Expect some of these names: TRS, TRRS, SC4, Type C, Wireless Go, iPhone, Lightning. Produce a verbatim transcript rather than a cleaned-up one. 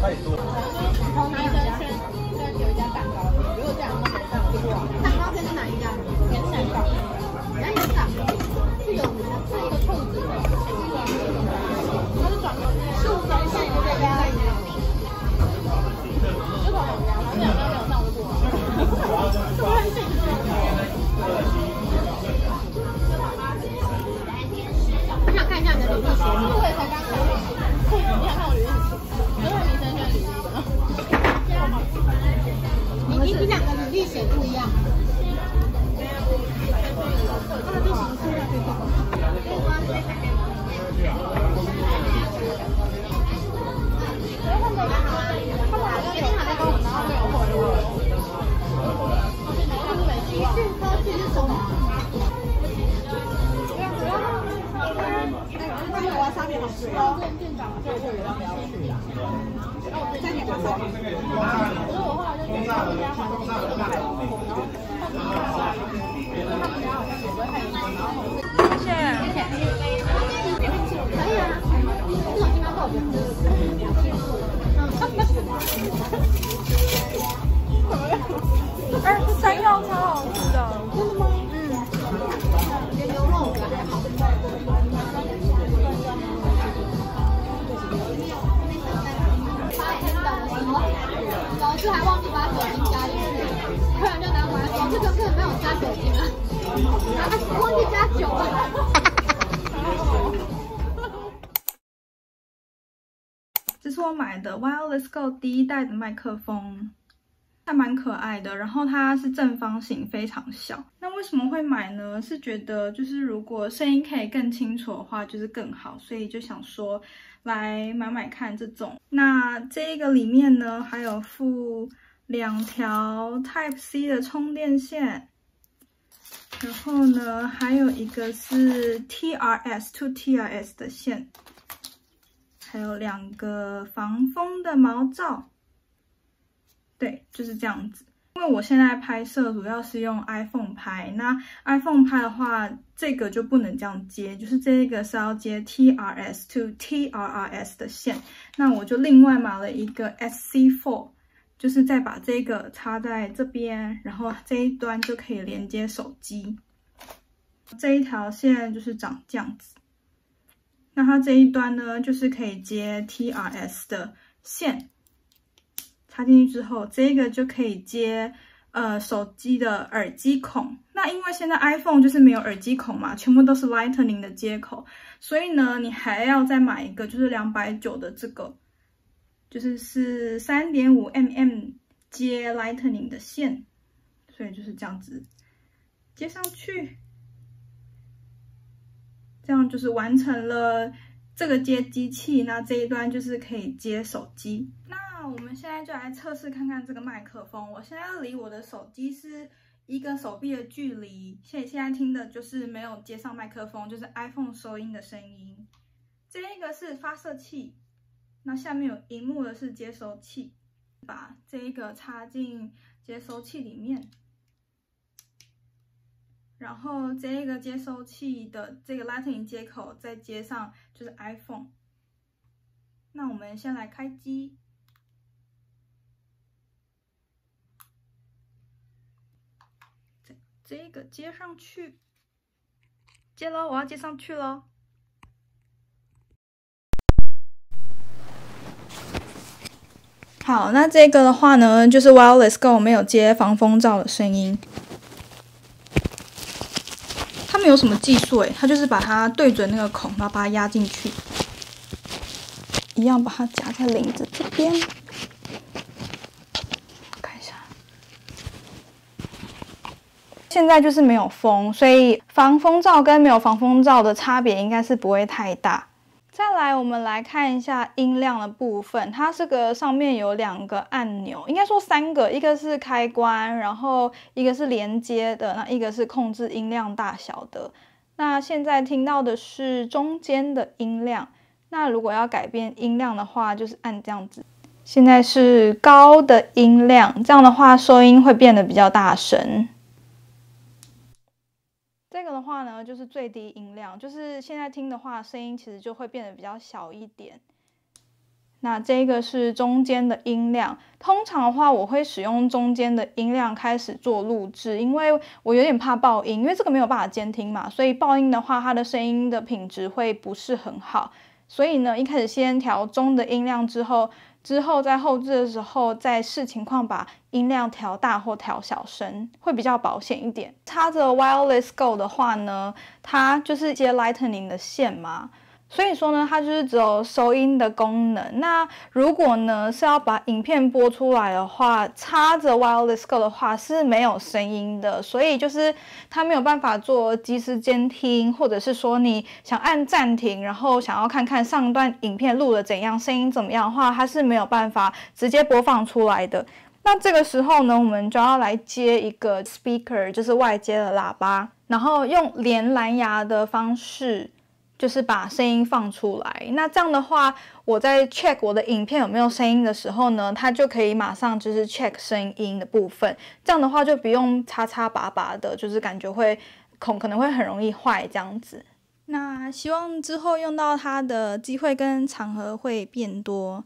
太多了。然后男生先先有一家蛋糕，如果这两个没上就不玩。蛋糕先是哪一家？甜蛋糕。然后有啥？是有名的，是一个兔子的，它是转过去，树中线这家。就跑两家，反正两家没有上就不玩。是不是幸运？我想看一下你的履历鞋，因为我也才刚刚。 你想看我履历？有点迷生圈履历的。你你两个履历写不一样。他的第十次了，对吧？ 哎，这山药超好吃的，真的吗？嗯，跟牛肉我觉得还好。 老师还忘记把酒精加进去，不然就难玩。我这个根本没有加酒精啊，忘记加酒了。这是我买的 Wireless Go 第一代的麦克风，还蛮可爱的。然后它是正方形，非常小。那为什么会买呢？是觉得就是如果声音可以更清楚的话，就是更好，所以就想说。 来买买看这种，那这个里面呢还有附两条 Type C 的充电线，然后呢还有一个是 T R S to T R S 的线，还有两个防风的毛罩。对，就是这样子。因为我现在拍摄主要是用 iPhone 拍，那 iPhone 拍的话。 这个就不能这样接，就是这个是要接 T R S to T R R S 的线。那我就另外买了一个 S C 四， 就是再把这个插在这边，然后这一端就可以连接手机。这一条线就是长这样子。那它这一端呢，就是可以接 T R S 的线，插进去之后，这个就可以接。 呃，手机的耳机孔，那因为现在 iPhone 就是没有耳机孔嘛，全部都是 Lightning 的接口，所以呢，你还要再买一个，就是两百九十的这个，就是是 三点五毫米 接 Lightning 的线，所以就是这样子接上去，这样就是完成了这个接机器，那这一端就是可以接手机，那。 那我们现在就来测试看看这个麦克风。我现在离我的手机是一个手臂的距离，现现在听的就是没有接上麦克风，就是 iPhone 收音的声音。这一个是发射器，那下面有荧幕的是接收器，把这一个插进接收器里面，然后这一个接收器的这个 Lightning 接口再接上就是 iPhone。那我们先来开机。 这个接上去，接喽！我要接上去喽。好，那这个的话呢，就是 Wireless Go 没有接防风罩的声音。它没有什么技术诶，它就是把它对准那个孔，然后把它压进去，一样把它夹在领子这边。 现在就是没有风，所以防风罩跟没有防风罩的差别应该是不会太大。再来，我们来看一下音量的部分，它这个上面有两个按钮，应该说三个，一个是开关，然后一个是连接的，那一个是控制音量大小的。那现在听到的是中间的音量，那如果要改变音量的话，就是按这样子。 现在是高的音量，这样的话收音会变得比较大声。 这个的话呢，就是最低音量，就是现在听的话，声音其实就会变得比较小一点。那这个是中间的音量，通常的话我会使用中间的音量开始做录制，因为我有点怕爆音，因为这个没有办法监听嘛，所以爆音的话，它的声音的品质会不是很好。所以呢，一开始先调中的音量之后，之后在后置的时候再视情况把音量调大或调小声，会比较保险一点。插着 Wireless Go 的话呢，它就是接 Lightning 的线嘛。 所以说呢，它就是只有收音的功能。那如果呢是要把影片播出来的话，插着 Wireless Go 的话是没有声音的，所以就是它没有办法做即时监听，或者是说你想按暂停，然后想要看看上段影片录的怎样，声音怎么样的话，它是没有办法直接播放出来的。那这个时候呢，我们就要来接一个 speaker， 就是外接的喇叭，然后用连蓝牙的方式。 就是把声音放出来，那这样的话，我在 check 我的影片有没有声音的时候呢，它就可以马上就是 check 声音的部分。这样的话就不用插插拔拔的，就是感觉会孔可能会很容易坏这样子。那希望之后用到它的机会跟场合会变多。